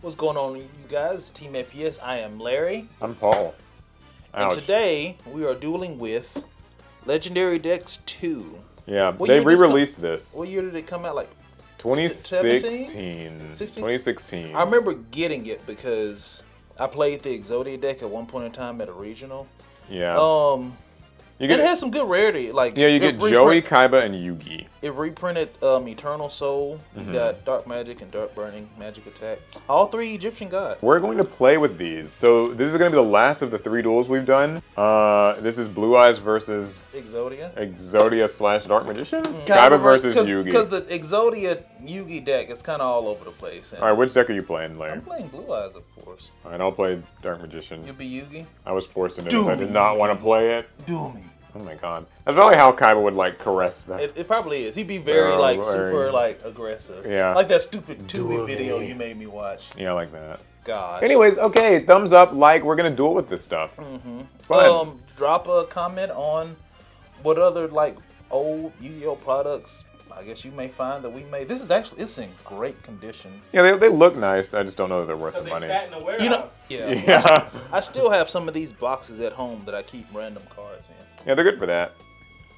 What's going on, you guys? Team FPS. I am Larry. I'm Paul. Ouch. And today we are dueling with Legendary Decks 2. Yeah, they re-released this. What year did it come out? Like 2016. 2016. I remember getting it because I played the Exodia deck at one point in time at a regional. Yeah. It has some good rarity. Like you get Joey, Kaiba, and Yugi. It reprinted Eternal Soul. You got Dark Magic and Dark Burning Magic Attack. All three Egyptian gods. We're going to play with these. So this is going to be the last of the three duels we've done. This is Blue Eyes versus Exodia. Exodia / Dark Magician. Kaiba versus Yugi. Because the Exodia Yugi deck is kind of all over the place. All right, which deck are you playing, Larry? I'm playing Blue Eyes, of course. All right, I'll play Dark Magician. You'll be Yugi. I was forced into it. I did not want to play it. Do me. Oh my god. That's probably how Kaiba would like caress that. It probably is. He'd be very like super like aggressive. Yeah. Like that stupid 2B video you made me watch. Yeah, like that. Gosh. Anyways, okay, thumbs up, like, we're gonna duel with this stuff. Fun. Drop a comment on what other like old Yu-Gi-Oh products I guess you may find that we made. This is actually, it's in great condition. Yeah, they look nice. I just don't know that they're worth the money. Because they sat in a warehouse. You know, yeah. I still have some of these boxes at home that I keep random cards in. Yeah, they're good for that.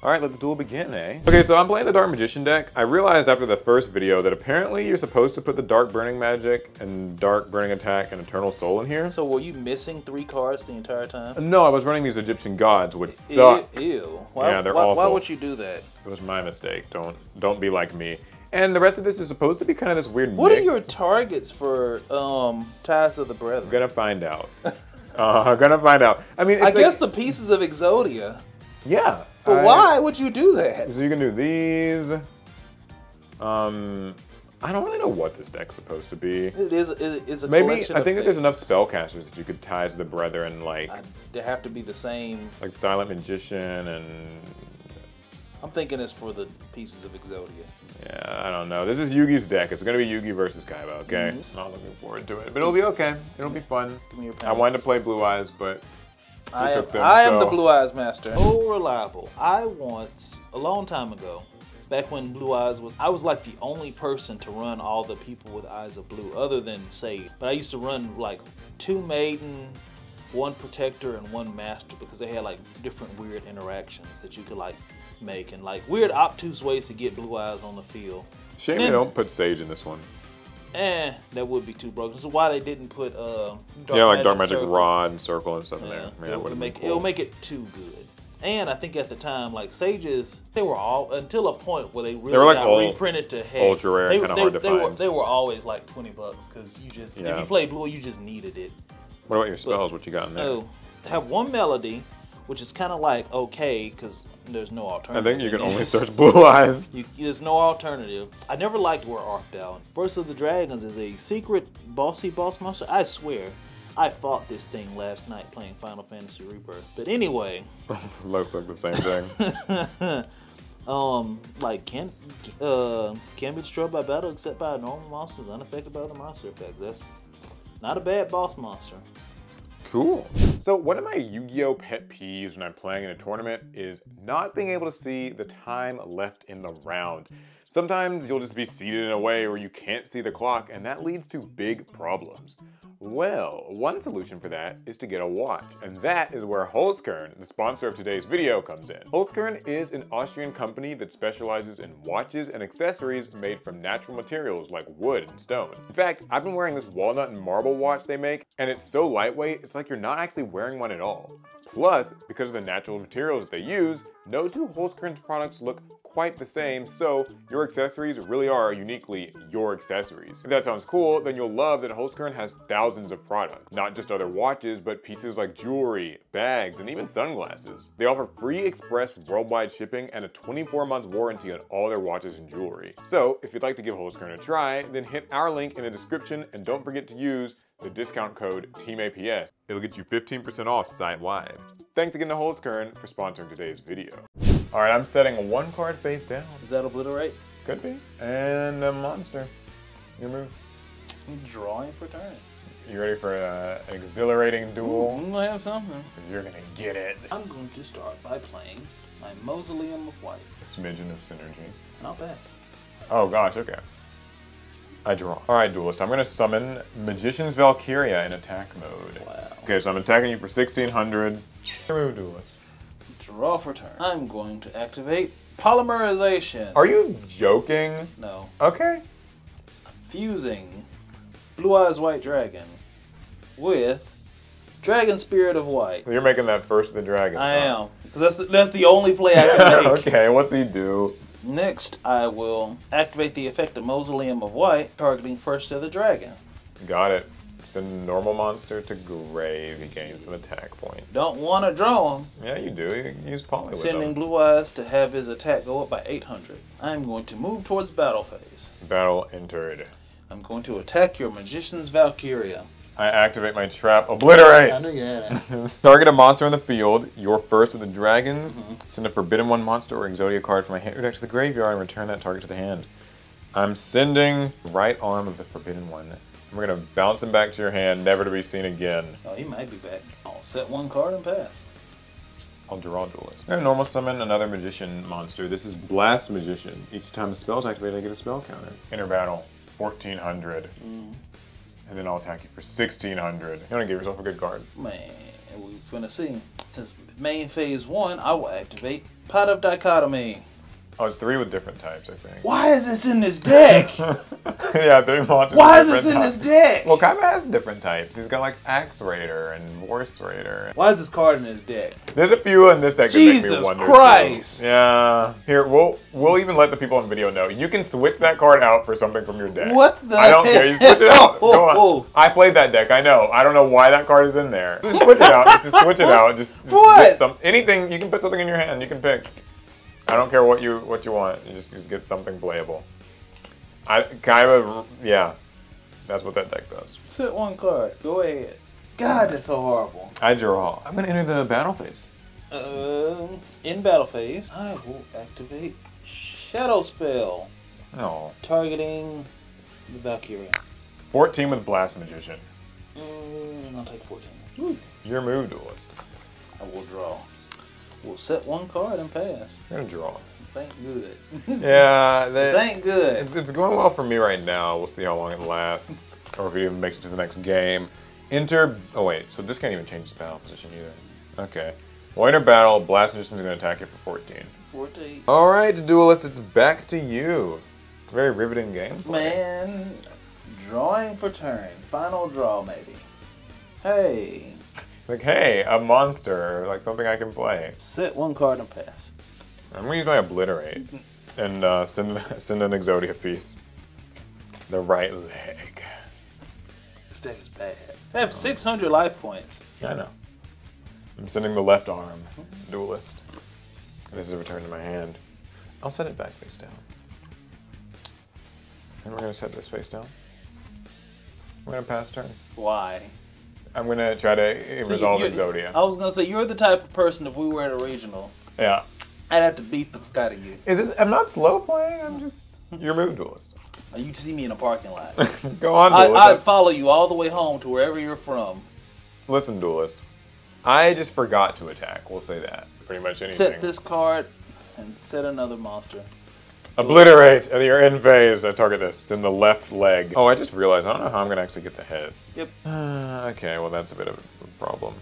All right, let the duel begin, eh? Okay, so I'm playing the Dark Magician deck. I realized after the first video that apparently you're supposed to put the Dark Burning Magic and Dark Burning Attack and Eternal Soul in here. So were you missing three cards the entire time? No, I was running these Egyptian gods, which suck. Ew. Why, yeah, they're awful. Why would you do that? It was my mistake. Don't be like me. And the rest of this is supposed to be kind of this weird mix. What are your targets for Ties of the Brethren? I'm gonna find out. I'm gonna find out. I mean, it's I guess the Pieces of Exodia. Yeah. But why would you do that? So you can do these. I don't really know what this deck's supposed to be. It is a collection. I think that there's enough spellcasters that you could tie to the brethren, like they have to be the same. Like Silent Magician and. I'm thinking it's for the Pieces of Exodia. Yeah, I don't know. This is Yugi's deck. It's gonna be Yugi versus Kaiba. Okay. I'm not looking forward to it, but it'll be okay. It'll be fun. Give me your pen. I wanted to play Blue Eyes, but. I am the Blue Eyes master. Oh, reliable. I once, a long time ago, back when Blue Eyes was, I was like the only person to run all the people with Eyes of Blue other than Sage. But I used to run like 2 Maiden, 1 Protector, and 1 Master because they had like different weird interactions that you could like make and like weird obtuse ways to get Blue Eyes on the field. Shame they don't put Sage in this one. Eh, that would be too broken. So why they didn't put Dark Magic Rod and Circle and stuff in there. I mean, that would make cool. It'll make it too good. And I think at the time, like Sages, they were all until a point where they really reprinted to heck. Ultra rare, kind of hard to find. They were always like $20 because you just if you played Blue, you just needed it. What about your spells? What you got in there? Oh, have one melody, which is kind of like okay because there's no alternative. I think you can only search Blue Eyes. There's no alternative. I never liked where Arfed out. First of the Dragons is a secret boss monster. I swear, I fought this thing last night playing Final Fantasy Rebirth. But anyway. Looks like the same thing. Like, can be destroyed by battle except by normal monsters unaffected by the monster effect. That's not a bad boss monster. Cool. So one of my Yu-Gi-Oh pet peeves when I'm playing in a tournament is not being able to see the time left in the round. Sometimes you'll just be seated in a way where you can't see the clock, and that leads to big problems. Well, one solution for that is to get a watch, and that is where Holzkern, the sponsor of today's video, comes in. Holzkern is an Austrian company that specializes in watches and accessories made from natural materials like wood and stone. In fact, I've been wearing this walnut and marble watch they make, and it's so lightweight, it's like you're not actually wearing one at all. Plus, because of the natural materials that they use, no two Holzkern's products look quite the same, so your accessories really are uniquely your accessories. If that sounds cool, then you'll love that Holzkern has thousands of products, not just other watches, but pieces like jewelry, bags, and even sunglasses. They offer free express worldwide shipping and a 24-month warranty on all their watches and jewelry. So, if you'd like to give Holzkern a try, then hit our link in the description and don't forget to use the discount code TEAMAPS. It'll get you 15% off site-wide. Thanks again to Holzkern for sponsoring today's video. All right, I'm setting one card face down. Is that Obliterate? Could be. And a monster. Your move. I'm drawing for turn. You ready for an exhilarating duel? Ooh, I'm gonna have something. You're gonna get it. I'm going to start by playing my Mausoleum of White. A smidgen of synergy. Not bad. Oh gosh, okay. I draw. All right, Duelist, I'm gonna summon Magician's Valkyria in attack mode. Wow. Okay, so I'm attacking you for 1600. Remove Duelist. Draw for turn. I'm going to activate Polymerization. Are you joking? No. Okay. I'm fusing Blue Eyes White Dragon with Dragon Spirit of White. So you're making that First of the Dragons. I am. Because that's the only play I can make. Okay, what's he do? Next, I will activate the effect of Mausoleum of White, targeting First of the Dragon. Got it. Send a normal monster to grave. He gains an attack point. Don't want to draw him. Yeah, you do. You can use Poly with him. Sending Blue Eyes to have his attack go up by 800. I'm going to move towards battle phase. Battle entered. I'm going to attack your Magician's Valkyria. I activate my trap, Obliterate! I knew you had it. Target a monster in the field, your First of the Dragons, send a Forbidden One monster or Exodia card from my hand deck to the graveyard and return that target to the hand. I'm sending Right Arm of the Forbidden One. We're gonna bounce him back to your hand, never to be seen again. Oh, he might be back. I'll set one card and pass. I'll draw Duelist. I'm gonna normal summon another Magician monster. This is Blast Magician. Each time a spell is activated, I get a spell counter. Inner battle, 1400. And then I'll attack you for 1600. You want to give yourself a good card. Man, we're gonna see. Since main phase one, I will activate Pot of Dichotomy. Oh, it's three with different types, I think. Why is this in this deck? Yeah, three monsters. Why is this in this deck? Well, Kaiba has different types. He's got like Axe Raider and Horse Raider. Why is this card in his deck? There's a few in this deck that make me wonder. Jesus Christ! Too. Yeah. Here, we'll even let the people on video know. You can switch that card out for something from your deck. What the? I don't care. You switch it out. Go on. I played that deck. I know. I don't know why that card is in there. Just switch it out. Just switch it out. Just what? Get some anything. You can put something in your hand. You can pick. I don't care what you want. You just get something playable. Kaiba, yeah, that's what that deck does. Sit one card. Go ahead. God, that's so horrible. I draw. I'm gonna enter the battle phase. In battle phase, I will activate Shadow Spell. No. Targeting the Valkyria. 14 with Blast Magician. I'll take 14. Woo. Your move, Duelist. I will draw. We'll set one card and pass. We're gonna draw. This ain't good. Yeah, this ain't good. It's going well for me right now. We'll see how long it lasts, or if it even makes it to the next game. Enter. Oh wait, so this can't even change its battle position either. Okay. Well, enter battle. Blast Magician's gonna attack you for 14. 14. All right, Duelist. It's back to you. Very riveting game. Man, drawing for turn. Final draw, maybe. Hey. Like, hey, a monster, like something I can play. Set one card and pass. I'm gonna use my Obliterate and send an Exodia piece. The right leg. This deck is bad. They have 600 life points. Yeah, I know. I'm sending the left arm, Duelist. And this is a return to my hand. I'll set it back face down. And we're gonna set this face down. We're gonna pass turn. Why? I'm going to try to resolve Exodia. I was going to say, you're the type of person, if we were at a regional, yeah, I'd have to beat the fuck out of you. I'm not slow playing, I'm just... Your move, Duelist. You see me in a parking lot. Go on, Duelist. I'd follow you all the way home to wherever you're from. Listen, Duelist, I just forgot to attack, we'll say that. Pretty much anything. Set this card and set another monster. Obliterate at your end phase. I target this. It's in the left leg. Oh, I just realized I don't know how I'm gonna actually get the head. Yep. Okay, well that's a bit of a problem.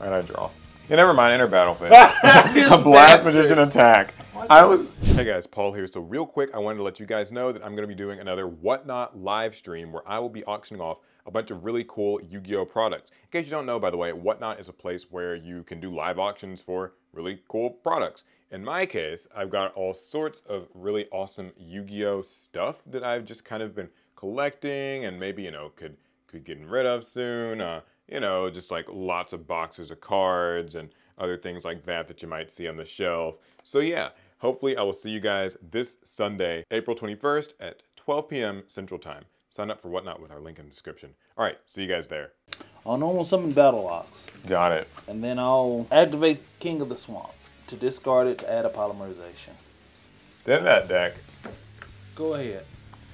All right, I draw. Yeah, never mind. Enter battle phase. A Blast Magician attack. Hey guys, Paul here. So real quick, I wanted to let you guys know that I'm gonna be doing another WhatNot live stream where I will be auctioning off a bunch of really cool Yu-Gi-Oh products. In case you don't know, by the way, WhatNot is a place where you can do live auctions for really cool products. In my case, I've got all sorts of really awesome Yu-Gi-Oh stuff that I've just kind of been collecting and maybe, you know, could get rid of soon. You know, just like lots of boxes of cards and other things like that you might see on the shelf. So yeah, hopefully I will see you guys this Sunday, April 21st at 12 p.m. Central Time. Sign up for WhatNot with our link in the description. All right, see you guys there. I'll normal summon Battle Ox. Got it. And then I'll activate King of the Swamp to discard it to add a Polymerization. Then that deck. Go ahead.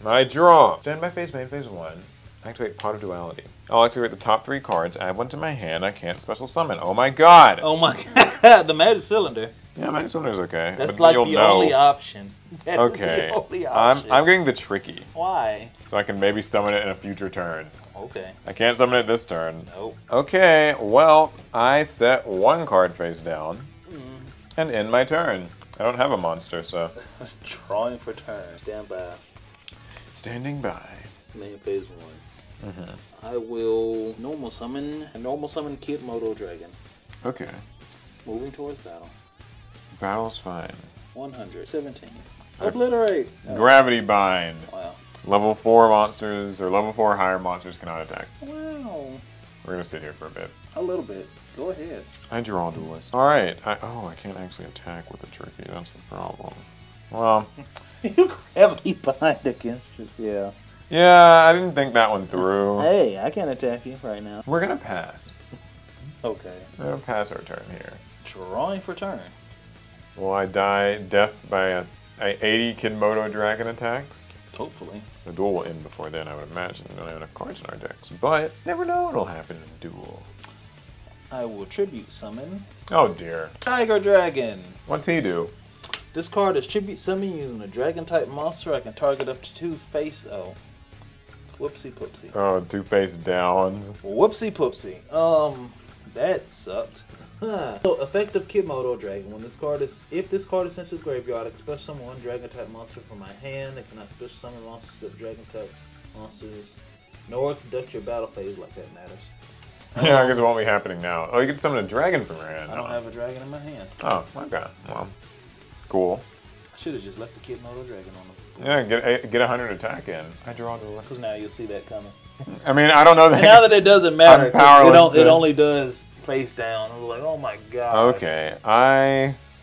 My draw. Stand by phase, main phase one. Activate Pot of Duality. I'll activate the top three cards, add one to my hand, I can't special summon. Oh my god! Oh my god, the magic cylinder. Yeah, Magnum Summoner's okay. That's like the only option. Okay. I'm getting the tricky. Why? So I can maybe summon it in a future turn. Okay. I can't summon it this turn. Nope. Okay, well, I set one card face down and end my turn. I don't have a monster, so. Drawing for turn. Stand by. Standing by. Main phase one. I will normal summon Kid Moto Dragon. Okay. Moving towards battle. Battle's fine. 117. Obliterate! No. Gravity Bind. Wow. Level 4 monsters, or level 4 higher monsters cannot attack. Wow. We're gonna sit here for a bit. A little bit. Go ahead. I draw Duelist. Alright. I can't actually attack with a tricky. That's the problem. Well. You Gravity Bind against us, yeah. Yeah, I didn't think that one through. Hey, I can't attack you right now. We're gonna pass. Okay. We're gonna pass our turn here. Drawing for turn. Will I die death by a 80 Kinmoto Dragon attacks? Hopefully. The duel will end before then, I would imagine. We don't have enough cards in our decks, but never know what'll happen in a duel. I will tribute summon. Oh dear. Tiger Dragon. What's he do? This card is tribute summon using a dragon type monster. I can target up to two face. Oh. Whoopsie poopsie. Oh, two face downs. Whoopsie poopsie. That sucked. Huh. So effective Kimoto Dragon. If this card is sent to the graveyard, I can special summon one dragon type monster from my hand. I cannot special summon monsters of dragon type monsters. Nor conduct your battle phase like that matters. Yeah, I guess it won't be happening now. Oh, you can summon a dragon from your hand. I don't have a dragon in my hand. Oh, okay. Well, cool. I should have just left the Kimoto Dragon on them. Yeah, get 100 attack in. I draw the list. Because now you'll see that coming. I mean, I don't know that. Now that it doesn't matter, it only does face down. I was like, oh my god. Okay,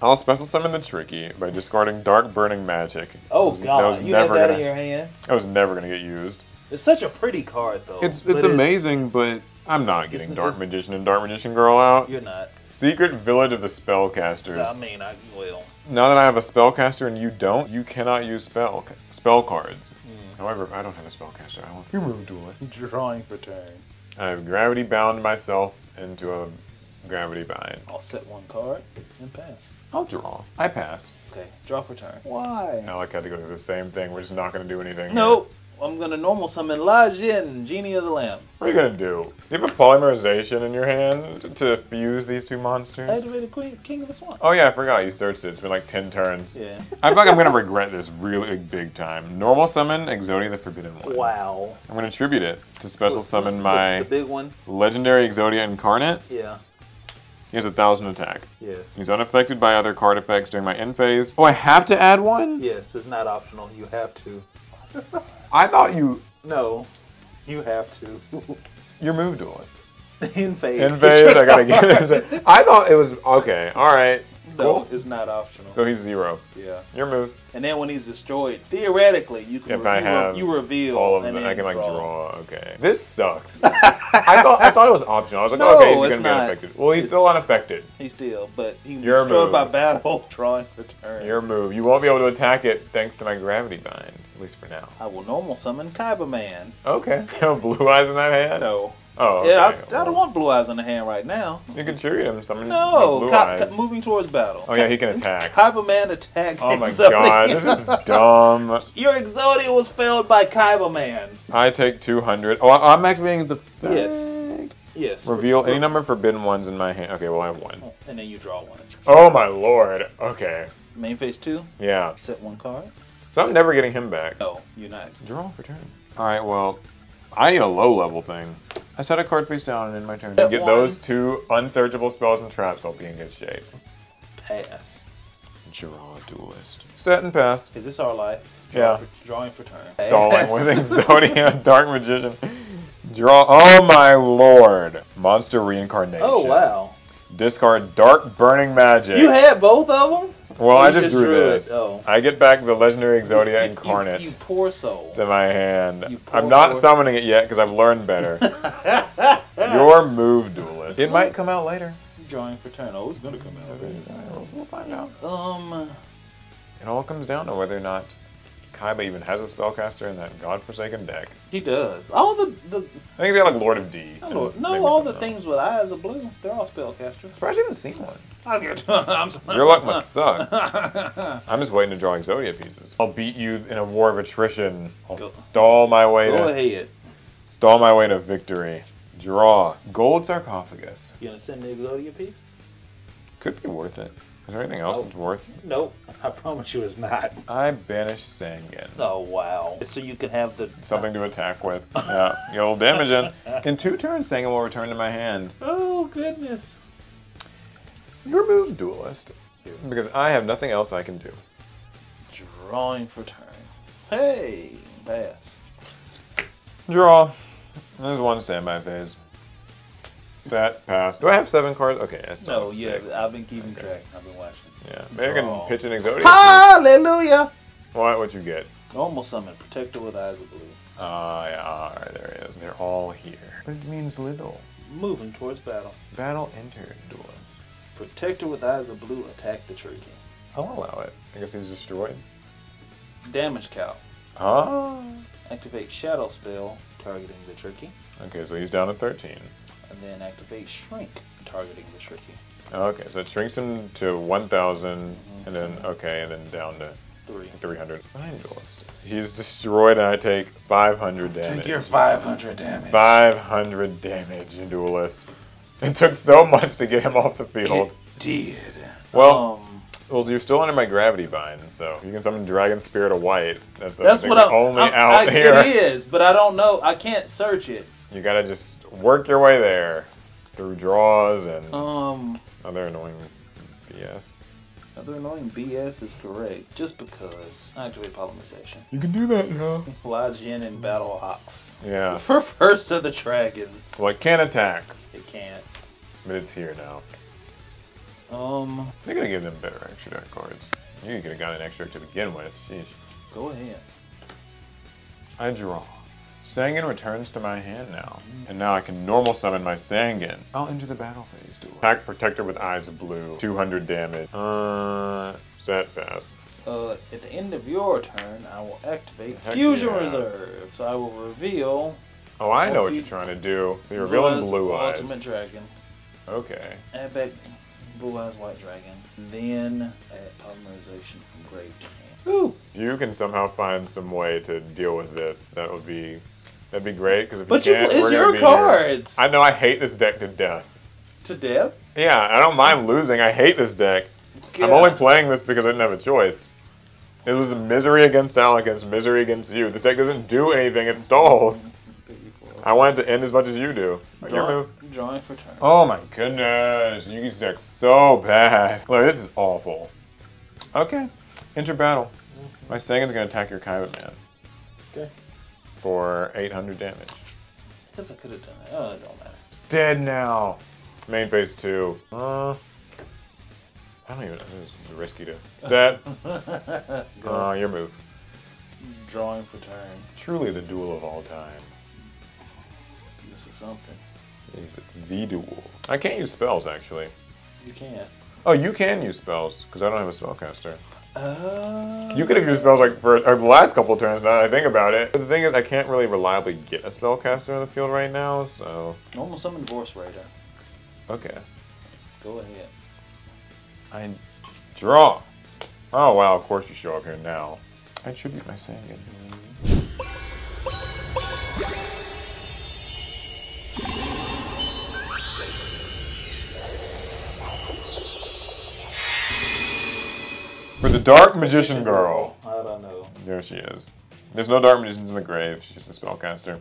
I'll special summon the tricky by discarding Dark Burning Magic. Oh god, you had that in your hand. That was never gonna get used. It's such a pretty card though. It's amazing, but I'm not getting Dark Magician and Dark Magician Girl out. You're not. Secret Village of the Spellcasters. I mean, I will. Now that I have a Spellcaster and you don't, you cannot use spell cards. However, I don't have a Spellcaster. I want you move Duelist. Drawing for turn. I've Gravity Bound myself into a Gravity Bind. I'll set one card and pass. I'll draw. I pass. Okay, draw for turn. Why? Now I had to go through the same thing. We're just not going to do anything. Nope. Here. I'm gonna normal summon La Jin, Genie of the Lamp. What are you gonna do? You have a Polymerization in your hand to fuse these two monsters? Activated King of the Swamp. Oh yeah, I forgot you searched it. It's been like 10 turns. Yeah. I feel like I'm gonna regret this really big time. Normal summon Exodia the Forbidden One. Wow. I'm gonna tribute it to special summon my the big one. Legendary Exodia Incarnate. Yeah. He has 1,000 attack. Yes. He's unaffected by other card effects during my end phase. Oh, I have to add one? Yes, it's not optional. You have to. I thought you... No, you have to. Your move Duelist. In phase. In phase, I gotta get this. I thought it was... Okay, alright. No, cool. It's not optional. So he's 0. Yeah. Your move. And then when he's destroyed, theoretically, you can... If I have you reveal all of them, I can, like, draw. Okay. This sucks. I thought it was optional. I was like, no, okay, he's gonna be unaffected. Well, he's still unaffected. He's still, but he's destroyed by battle, drawing for turn. Your move. You won't be able to attack it thanks to my Gravity Bind. At least for now. I will normal summon Kaibaman. Okay. You have blue eyes in that hand? No. Oh, okay. Yeah, I don't want blue eyes in the hand right now. You can tribute him. Summon blue eyes. Moving towards battle. Oh yeah, he can attack. Kaibaman attack. Oh my god, this is dumb. Your Exodia was failed by Kaibaman. I take 200. Oh, I'm activating the... Yes. Yes. Reveal any number of forbidden ones in my hand. Okay, well I have one. And then you draw one. Oh my lord. Okay. Main phase 2? Yeah. Set one card. So I'm never getting him back. No, you're not. Draw for turn. All right, well, I need a low level thing. I set a card face down and end my turn. Set get one. Those two unsearchable spells and traps, I'll be in good shape. Pass. Draw Duelist. Set and pass. Is this our life? Yeah. Drawing for turn. Stalling with Exodia, Dark Magician. Draw, oh my lord. Monster Reincarnation. Oh wow. Discard Dark Burning Magic. You had both of them? Well, I just drew this. Oh. I get back the legendary Exodia Incarnate you poor soul. To my hand. I'm not summoning it yet because I've learned better. Your move, Duelist. It might come out later. Drawing for turn. Oh, it's going to come out later. We'll find out. It all comes down to whether or not Kaiba even has a spellcaster in that godforsaken deck. He does. All the I think they have like Lord of D. No, all the things with Eyes of Blue, they're all spellcasters. I'm surprised you haven't seen one. I'm sorry. Your luck must suck. I'm just waiting to draw Exodia pieces. I'll beat you in a war of attrition. I'll stall my way Stall my way to victory. Draw. Gold Sarcophagus. You gonna send the Exodia piece? Could be worth it. Is there anything else that's worth? Nope. I promise you it's not. I banish Sangan. Oh, wow. So you can have the... Something to attack with. Yeah. Your old damage in. In 2 turns, Sangan will return to my hand. Oh, goodness. Remove Duelist. Because I have nothing else I can do. Drawing for turn. Hey, pass. Draw. There's one standby phase. Set, pass. Do I have 7 cards? Okay, I still have 6. I've been keeping track. I've been watching. Yeah, maybe I can pitch an Exodia. Hallelujah! What you get? Normal summon, Protector with Eyes of Blue. Yeah, alright, there it is. They're all here. But it means little. Moving towards battle. Battle entered. Duelist. Protector with Eyes of Blue, attack the tree king. I'll allow it. I guess he's destroyed. Damage cow. Huh? Activate Shadow Spell, targeting the turkey. Okay, so he's down to 13. And then activate Shrink, targeting the Shrinky. Okay, so it shrinks him to 1,000, and then, and then down to 300. He's destroyed, and I take 500 damage. Take your 500 damage. 500 damage, Duelist. It took so much to get him off the field. It did. Well, you're still under my Gravity Bind, so you can summon Dragon Spirit of White. That's what I'm only out here. It is, but I don't know. I can't search it. You gotta just work your way there through draws and other annoying BS. Other annoying BS is correct. Just because I activate Polymerization. You can do that, now. Yen and Battle Ox. Yeah. For First of the Dragons. Well, it can't attack. It can't. But it's here now. They're gonna give them better extra deck cards. You could have got an extra to begin with. Sheesh. Go ahead. I draw. Sangan returns to my hand now. And now I can normal summon my Sangan. I'll enter the battle phase, duel. Attack Protector with Eyes of Blue. 200 damage. Set, pass. At the end of your turn, I will activate Fusion Reserve. So I will reveal... Oh, I know what you're trying to do. You're revealing Blue Eyes. Ultimate Dragon. Okay. Add back Blue Eyes, White Dragon. Then add Polymerization from grave to hand. Ooh. If you can somehow find some way to deal with this, that would be... That'd be great, because if you can't, it's your cards. I know I hate this deck to death. To death? Yeah, I don't mind losing. I hate this deck. Yeah. I'm only playing this because I didn't have a choice. It was misery against elegance, misery against you. This deck doesn't do anything. It stalls. I want it to end as much as you do. Drawing for turn. Oh my goodness. Yugi's deck's so bad. Look, this is awful. Okay. Enter battle. My Sangan's going to attack your Kaibaman. Okay. For 800 damage. I guess I could have done it. Oh, it don't matter. Dead now. Main phase 2. I don't even know. This is risky to set. Your move. Drawing for turn. Truly the duel of all time. This is something. Is it the duel? I can't use spells actually. You can't. Oh, you can use spells because I don't have a spellcaster. You could have used spells like for the last couple of turns, now that I think about it. But the thing is, I can't really reliably get a spellcaster in the field right now, so... Normal summon Divorce Raider. Okay. Go ahead. I draw. Oh wow, of course you show up here now. I tribute my Sangan. For the Dark Magician Girl. I don't know. There she is. There's no Dark Magicians in the grave. She's just a spellcaster.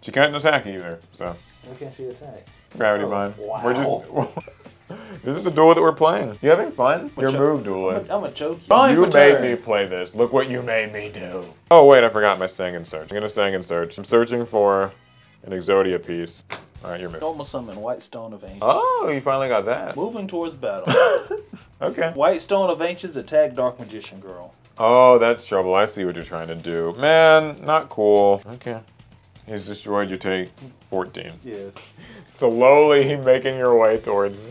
She can't attack either, so. Why can't she attack? Gravity Bind. Wow. We're just... This is the duel that we're playing. You having fun? Your move, Duelist. I'm gonna choke you. You made me play this. Look what you made me do. Oh wait, I forgot my Sangan search. I'm gonna Sangan search. I'm searching for an Exodia piece. Alright, your move. Normal summon White Stone of Ancients. Oh, you finally got that. Moving towards battle. Okay. White Stone of Ancients, attack Dark Magician Girl. Oh, that's trouble. I see what you're trying to do. Man, not cool. Okay. He's destroyed. You take 14. Yes. Slowly making your way towards...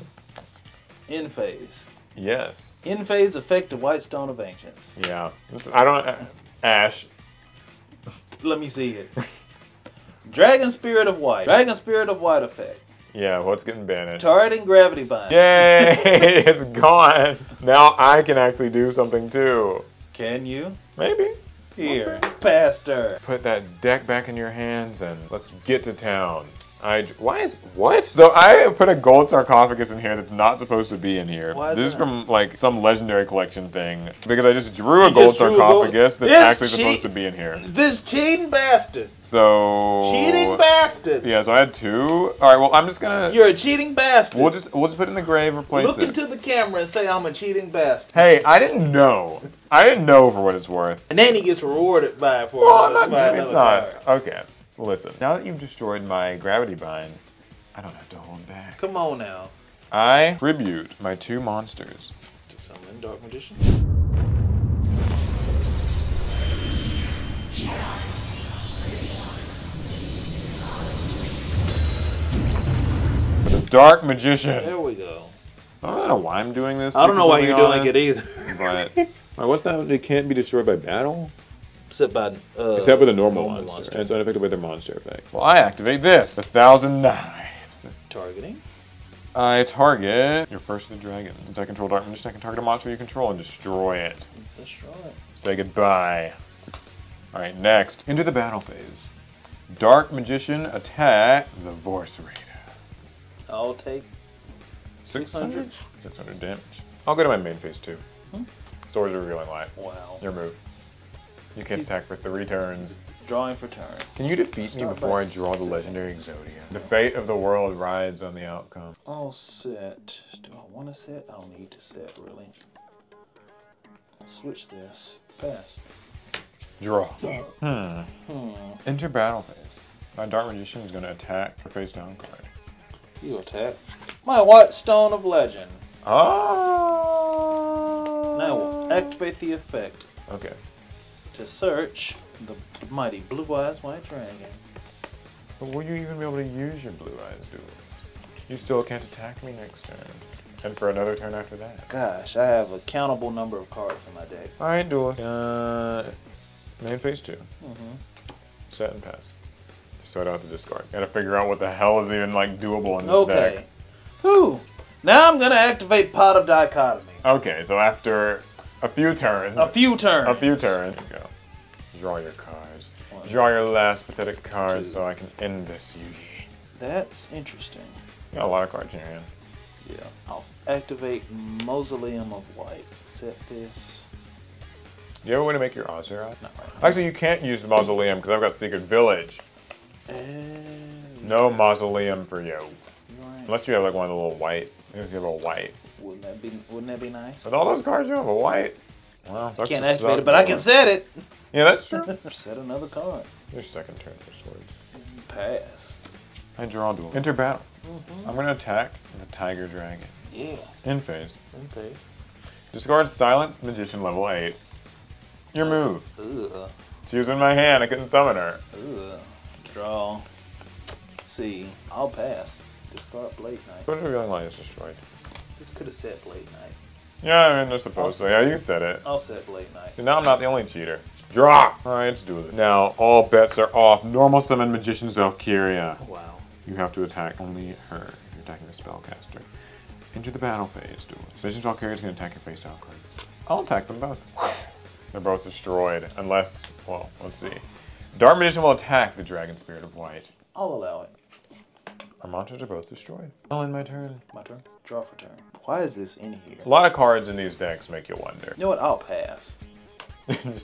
End phase. Yes. End phase, effect of White Stone of Ancients. Yeah. I don't... Ash. Let me see it. Dragon Spirit of White. Dragon Spirit of White effect. Yeah, what's getting banned? Targeting Gravity Bind. Yay! It's gone. Now I can actually do something too. Can you? Maybe. Here, faster. Put that deck back in your hands and let's get to town. What? So I put a gold sarcophagus in here that's not supposed to be in here. This is from like some legendary collection thing because I just drew a gold sarcophagus that's actually supposed to be in here. This cheating bastard. So cheating bastard. Yeah, so I had two. All right, well I'm just gonna. You're a cheating bastard. We'll just put it in the grave, replace it. Look into the camera and say I'm a cheating bastard. Hey, I didn't know. I didn't know for what it's worth. And then he gets rewarded by it for. Well, I'm not. It's not. Okay. Listen, now that you've destroyed my Gravity Bind, I don't have to hold back. Come on now. I tribute my two monsters. To summon Dark Magician? The Dark Magician. There we go. I don't know why I'm doing this. I don't know why you're doing it either. But, what's that? It can't be destroyed by battle? Except with a normal monster. And it's unaffected by their monster effect. Well, I activate this. 1,000 Knives. Targeting? I target your First of the Dragons. Since I control Dark Magician, I can target a monster you control and destroy it. Destroy it. Say goodbye. All right, next. Into the battle phase. Dark Magician attack the Vorcerator. I'll take 600? 600 damage. I'll go to my main phase too. Swords are revealing light. Wow. Your move. You can't attack for 3 turns. Drawing for turn. Can you defeat me before I draw the legendary Exodia? The fate of the world rides on the outcome. I'll set. Do I want to set? I'll need to set, really. I'll switch this. Pass. Draw. Enter battle phase. My Dark Magician is going to attack for face down card. You attack. My White Stone of Legend. Oh! Now we'll activate the effect. Okay. To search the mighty blue-eyes white dragon. But will you even be able to use your blue-eyes duels? You still can't attack me next turn. And for another turn after that. Gosh, I have a countable number of cards in my deck. Alright, duelist. Main phase 2. Set and pass. So I don't have to discard. Gotta figure out what the hell is even like doable in this deck. Whew. Now I'm gonna activate Pot of Dichotomy. Okay, so after a few turns. There you go. Draw your cards. Draw your last pathetic card so I can end this, Yugi. That's interesting. You got a lot of cards in your hand. Yeah. I'll activate Mausoleum of White. Set this. You ever want to make your Ozeroth? Not right now. Actually, you can't use the Mausoleum because I've got Secret Village. No Mausoleum for you. Right. Unless you have like one of the little white. Unless you have a white. Wouldn't that be nice? With all those cards, you have a white. Wow, I can't activate it, but I can set it. Yeah, that's true. Set another card. Your second turn for swords. Pass. I draw duel. Enter battle. I'm gonna attack the tiger dragon. Yeah. In phase. In phase. Discard Silent Magician level 8. Your move. Ugh. She was in my hand. I couldn't summon her. Ugh. Draw. See. I'll pass. Discard Blade Knight. What if the revealing light is destroyed? This could have said Blade Knight. Yeah, I mean, they're supposed to. Yeah, you said it. I'll set Blade Knight. And now I'm not the only cheater. Draw! Alright, let's do it. Now, all bets are off. Normal summon Magician's Valkyria. Wow. You have to attack only her if you're attacking a spellcaster. Enter the battle phase, dude. Magician's Valkyria is going to attack your face down card. I'll attack them both. They're both destroyed, unless, well, let's see. Dark Magician will attack the Dragon Spirit of White. I'll allow it. Our monsters are both destroyed. I'll end my turn. My turn? Draw for turn. Why is this in here? A lot of cards in these decks make you wonder. You know what? I'll pass. You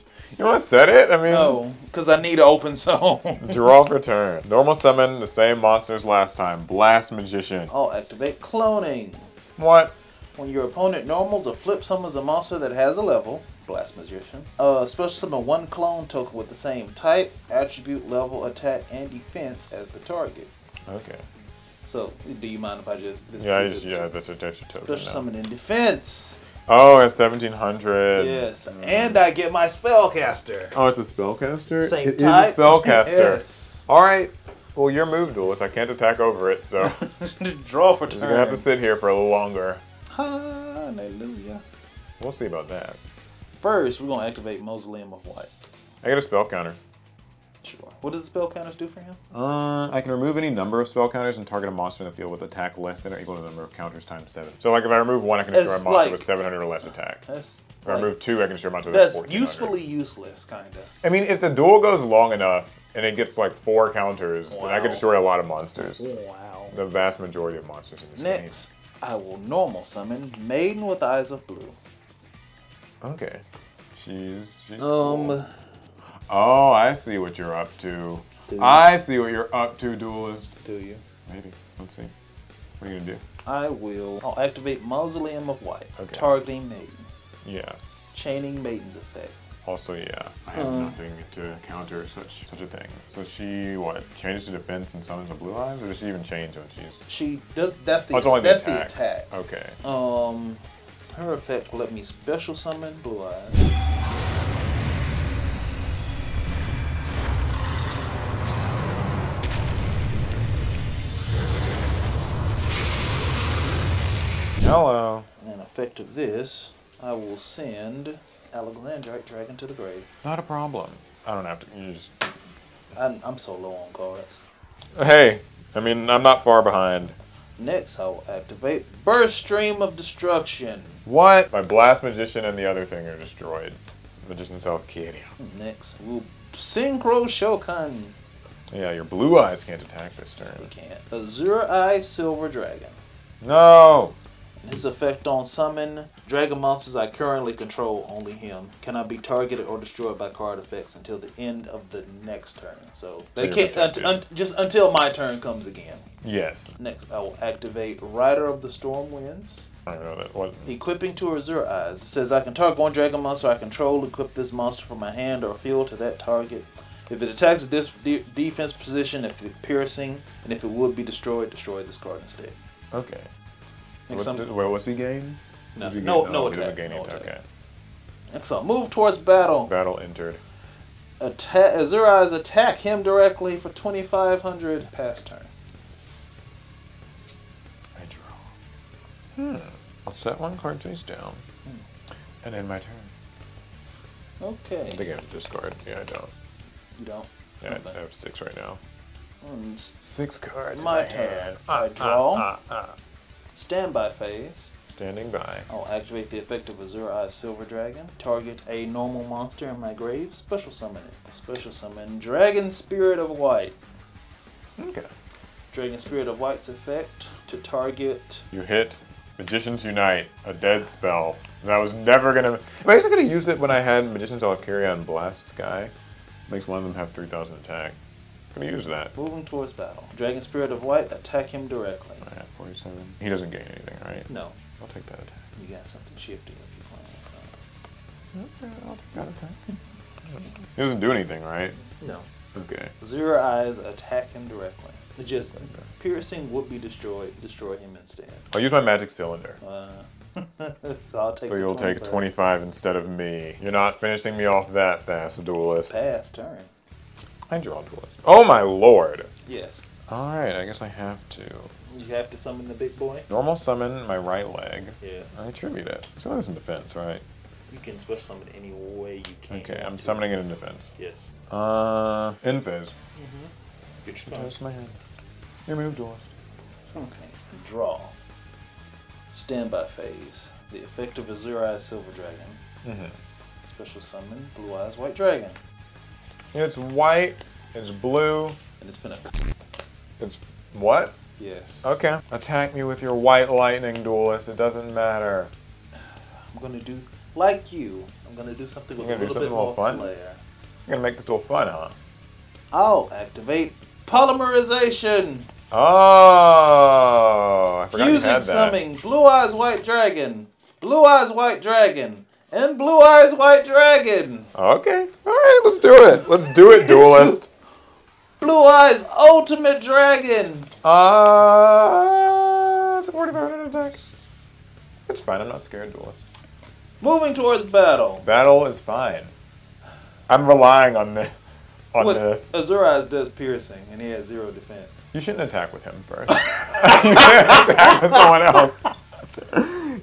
want to set it? I mean... No, because I need to open some. Draw for turn. Normal summon the same monsters last time. Blast Magician. I'll activate cloning. What? When your opponent normals or flip summons a monster that has a level, Blast Magician, special summon one clone token with the same type, attribute, level, attack, and defense as the target. Okay. So, do you mind if I just... that's your token. Special summon in defense. Oh, it's 1,700. Yes, and I get my spellcaster. Oh, it's a spellcaster? Same type. It is a spellcaster. Yes. All right. Well, your move, duelist. I can't attack over it, so... Draw for turn. You're going to have to sit here for a little longer. Hallelujah. We'll see about that. First, we're going to activate Mausoleum of White. I get a spell counter. Sure. What does the spell counters do for him? I can remove any number of spell counters and target a monster in the field with attack less than or equal to the number of counters times 7. So like if I remove one, I can destroy a monster with 700 or less attack. If I remove two, I can destroy a monster with 1400. That's usefully useless, kind of. I mean, if the duel goes long enough and it gets like 4 counters, wow, then I can destroy a lot of monsters. Wow. The vast majority of monsters in this game. Next, I will normal summon Maiden with Eyes of Blue. Okay. She's cool. Oh, I see what you're up to. I see what you're up to, duelist. Do you? Maybe. Let's see. What are you gonna do? I'll activate Mausoleum of White, okay, targeting Maiden. Yeah. Chaining Maiden's effect. Also, yeah, I have nothing to counter such a thing. So she what? Changes to defense and summons a blue eyes, or does she even change when she's? She does. That's the. Oh, it's only that's the attack. Okay. Her effect will let me special summon blue eyes. Hello. And an effect of this, I will send Alexandrite Dragon to the grave. Not a problem. I don't have to. You just... I'm so low on cards. Hey, I mean, I'm not far behind. Next, I will activate Burst Stream of Destruction. What? My Blast Magician and the other thing are destroyed. Magician's Valkyria. Next, we'll Synchro Shokan. Yeah, your blue eyes can't attack this turn. We can't. Azure Eye Silver Dragon. No! His effect on summon dragon monsters I currently control, only him, cannot be targeted or destroyed by card effects until the end of the next turn. So they can't just until my turn comes again. Yes. Next, I will activate Rider of the Storm Winds. I don't know that one. Equipping to Azure Eyes. It says I can target one dragon monster I control, equip this monster from my hand or field to that target. If it attacks this defense position, if it's piercing, and if it would be destroyed, destroy this card instead. Okay. What's he gain? No attack. Okay. Excellent. Move towards battle. Battle entered. Attack. Azure Eyes attack him directly for 2,500. Pass turn. I draw. I'll set one card face down, and end my turn. Okay. I think I have to discard. Yeah, I don't. You don't. Yeah, I have 6 right now. 6 cards. My turn. I draw. Standby phase. Standing by. I'll activate the effect of Azure Eyes Silver Dragon. Target a normal monster in my grave. Special summon it. Special summon Dragon Spirit of White. Okay. Dragon Spirit of White's effect to target. You hit Magicians Unite, a dead spell. And I was never gonna. Am I actually gonna use it when I had Magician's Valkyria and Blast Guy? Makes one of them have 3,000 attack. I'm gonna use that. Moving towards battle. Dragon Spirit of White, attack him directly. I have 47. He doesn't gain anything, right? No. I'll take that attack. You got something shifty if you're playing. I'll take that attack. He doesn't do anything, right? No. Okay. Zero Eyes, attack him directly. Just piercing would be destroyed. Destroy him instead. I'll use my magic cylinder. So I'll take. So you'll take 25 instead of me. You're not finishing me off that fast, duelist. Pass turn. I draw duelist. Oh my lord! Yes. Alright, I guess I have to. You have to summon the big boy? Normal summon my right leg. Yeah. I attribute it. So that's in defense, right? You can special summon any way you can. Okay, I'm summoning it in defense. Yes. In phase. Mm-hmm. Get your my hand. Remove duelist. Okay. Draw. Standby phase. The effect of Azure Eyes Silver Dragon. Mm-hmm. Special summon Blue Eyes White Dragon. It's white, it's blue. And it's finna. It's what? Yes. Okay. Attack me with your white lightning, duelist. It doesn't matter. I'm gonna do, like you, I'm gonna do something with a little bit more fun. You're gonna make this duel fun, huh? I'll activate Polymerization. Oh, I forgot you had that. Fusing, summing Blue Eyes White Dragon, Blue Eyes White Dragon, and Blue Eyes White Dragon. Okay. All right, let's do it. Let's do it, duelist. Blue Eyes Ultimate Dragon. It's a 4500 attack. It's fine. I'm not scared, duelist. Moving towards battle. Battle is fine. I'm relying on this. Azure Eyes does piercing, and he has 0 defense. You shouldn't attack with him first. You shouldn't attack with someone else.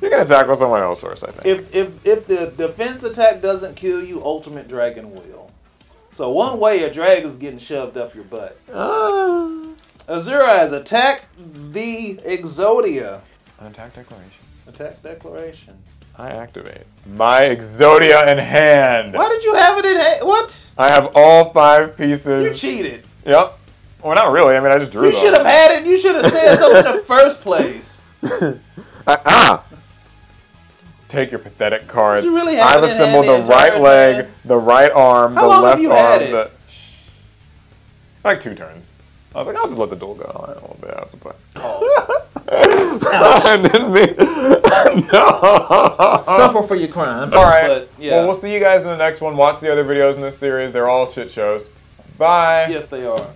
You're gonna tackle someone else first, I think. If the defense attack doesn't kill you, Ultimate Dragon will. So one way a dragon's getting shoved up your butt. Azura is attack the Exodia. An attack declaration. Attack declaration. I activate my Exodia in hand. Why did you have it in hand? What? I have all 5 pieces. You cheated. Yep. Well, not really. I mean, I just drew them. You should have had it. You should have said something in the first place. Take your pathetic cards. You really have I've it assembled in hand the right leg, hand? The right arm, How the long left have you arm. Had it? The... Like 2 turns. I was like, I'll just let the duel go. All right, a little bit. That was fun. Pause. I didn't mean. No. Suffer for your crime. All right. But, yeah. Well, we'll see you guys in the next one. Watch the other videos in this series. They're all shit shows. Bye. Yes, they are.